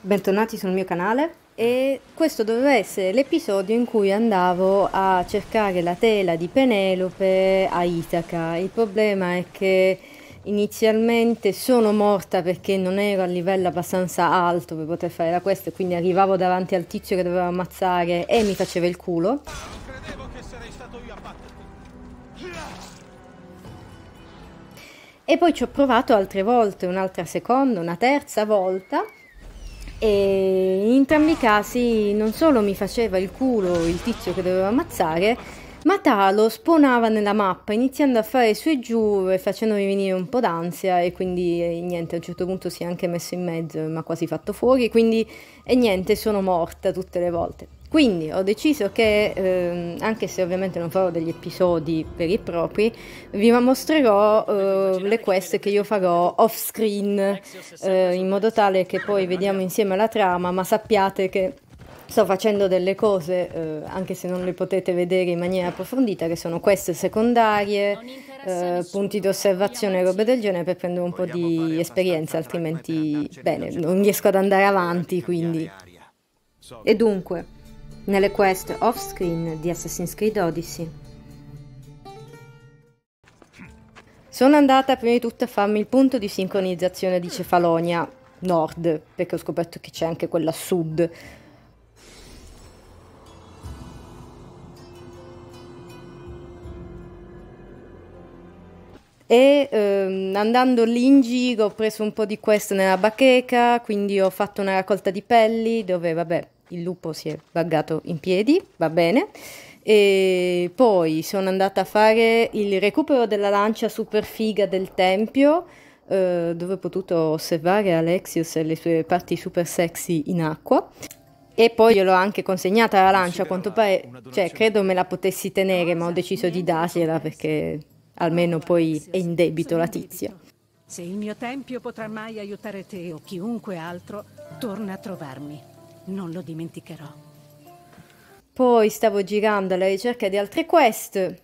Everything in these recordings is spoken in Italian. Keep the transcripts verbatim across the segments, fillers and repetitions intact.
Bentornati sul mio canale, e questo doveva essere l'episodio in cui andavo a cercare la tela di Penelope a Itaca. Il problema è che inizialmente sono morta perché non ero a livello abbastanza alto per poter fare la quest, quindi arrivavo davanti al tizio che dovevo ammazzare e mi faceva il culo. E poi ci ho provato altre volte, un'altra seconda, una terza volta, e in entrambi i casi non solo mi faceva il culo il tizio che dovevo ammazzare, ma Talo spawnava nella mappa iniziando a fare su e giù e facendomi venire un po' d'ansia, e quindi eh, niente, a un certo punto si è anche messo in mezzo e mi ha quasi fatto fuori, quindi e eh, niente, sono morta tutte le volte. Quindi ho deciso che, eh, anche se ovviamente non farò degli episodi veri e propri, vi mostrerò eh, le quest che io farò off screen, eh, in modo tale che poi vediamo insieme la trama, ma sappiate che sto facendo delle cose, eh, anche se non le potete vedere in maniera approfondita, che sono quest secondarie, eh, punti di osservazione e robe del genere, per prendere un po' di esperienza, altrimenti bene, non riesco ad andare avanti, quindi. E dunque, nelle quest off-screen di Assassin's Creed Odyssey. Sono andata prima di tutto a farmi il punto di sincronizzazione di Cefalonia Nord, perché ho scoperto che c'è anche quella Sud. E ehm, andando lì in giro ho preso un po' di quest nella bacheca, quindi ho fatto una raccolta di pelli dove, vabbè, il lupo si è vaggato in piedi, va bene, e poi sono andata a fare il recupero della lancia super figa del tempio, eh, dove ho potuto osservare Alexios e le sue parti super sexy in acqua, e poi gliel'ho anche consegnata la lancia, a quanto pare, cioè credo me la potessi tenere, ma ho deciso di dargliela perché almeno poi è in debito la tizia. Se il mio tempio potrà mai aiutare te o chiunque altro, torna a trovarmi. Non lo dimenticherò. Poi stavo girando alla ricerca di altre quest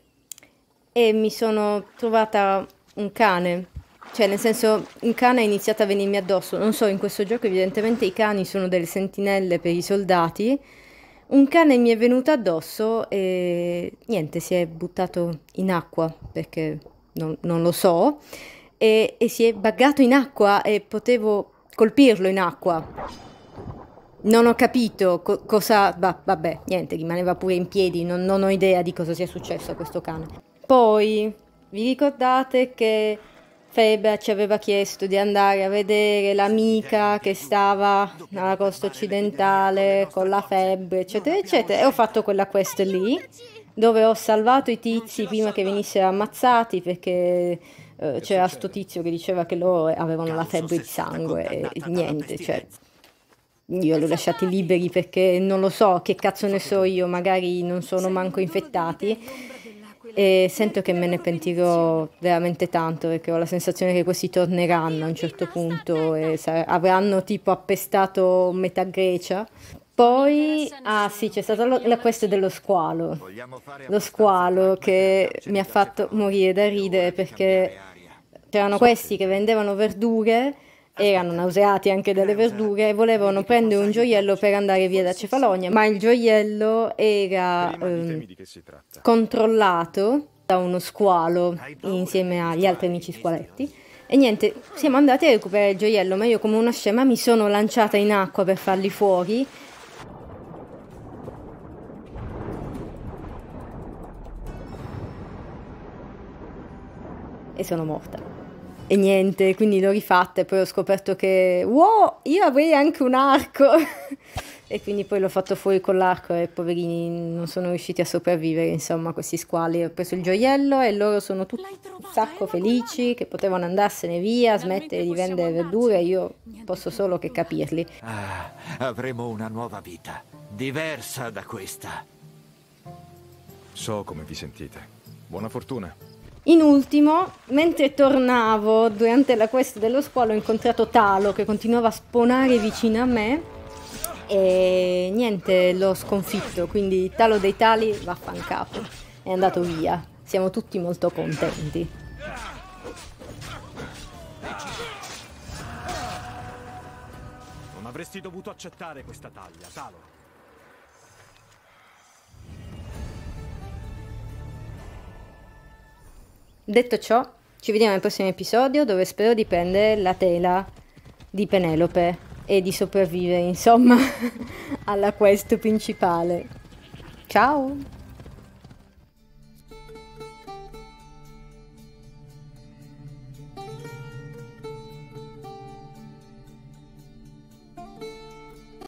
e mi sono trovata un cane. Cioè, nel senso, un cane è iniziato a venirmi addosso. Non so, in questo gioco evidentemente i cani sono delle sentinelle per i soldati. Un cane mi è venuto addosso e niente, si è buttato in acqua, perché non, non lo so. E, e si è buggato in acqua e potevo colpirlo in acqua. Non ho capito co cosa... Va vabbè, niente, rimaneva pure in piedi, non, non ho idea di cosa sia successo a questo cane. Poi, vi ricordate che Febe ci aveva chiesto di andare a vedere l'amica che stava alla costa occidentale con la febbre, eccetera, eccetera, e ho fatto quella quest lì, dove ho salvato i tizi prima che venissero ammazzati, perché eh, c'era sto tizio che diceva che loro avevano la febbre di sangue, e niente, cioè... Io li ho lasciati liberi perché non lo so, che cazzo ne so io, magari non sono manco infettati, e sento che me ne pentirò veramente tanto, perché ho la sensazione che questi torneranno a un certo punto e avranno tipo appestato metà Grecia. Poi, ah sì, c'è stata la quest dello squalo, lo squalo che mi ha fatto morire da ridere, perché c'erano questi che vendevano verdure, erano nauseati anche delle verdure e volevano prendere un gioiello per andare via da Cefalonia, ma il gioiello era ehm, controllato da uno squalo insieme agli altri amici squaletti, e niente, siamo andati a recuperare il gioiello, ma io come una scema mi sono lanciata in acqua per farli fuori. E sono morta. E niente, quindi l'ho rifatta e poi ho scoperto che wow, io avrei anche un arco e quindi poi l'ho fatto fuori con l'arco e poverini non sono riusciti a sopravvivere, insomma, questi squali. Ho preso il gioiello e loro sono tutti un sacco felici che potevano andarsene via, smettere di vendere verdure, io posso solo che capirli. Ah, avremo una nuova vita, diversa da questa. So come vi sentite, buona fortuna. In ultimo, mentre tornavo durante la quest dello squalo, ho incontrato Talo che continuava a spawnare vicino a me e niente, l'ho sconfitto, quindi Talo dei Tali vaffancapo, è andato via, siamo tutti molto contenti. ma avresti dovuto accettare questa taglia, Talo. Detto ciò, ci vediamo nel prossimo episodio, dove spero di prendere la tela di Penelope e di sopravvivere, insomma, alla quest principale. Ciao!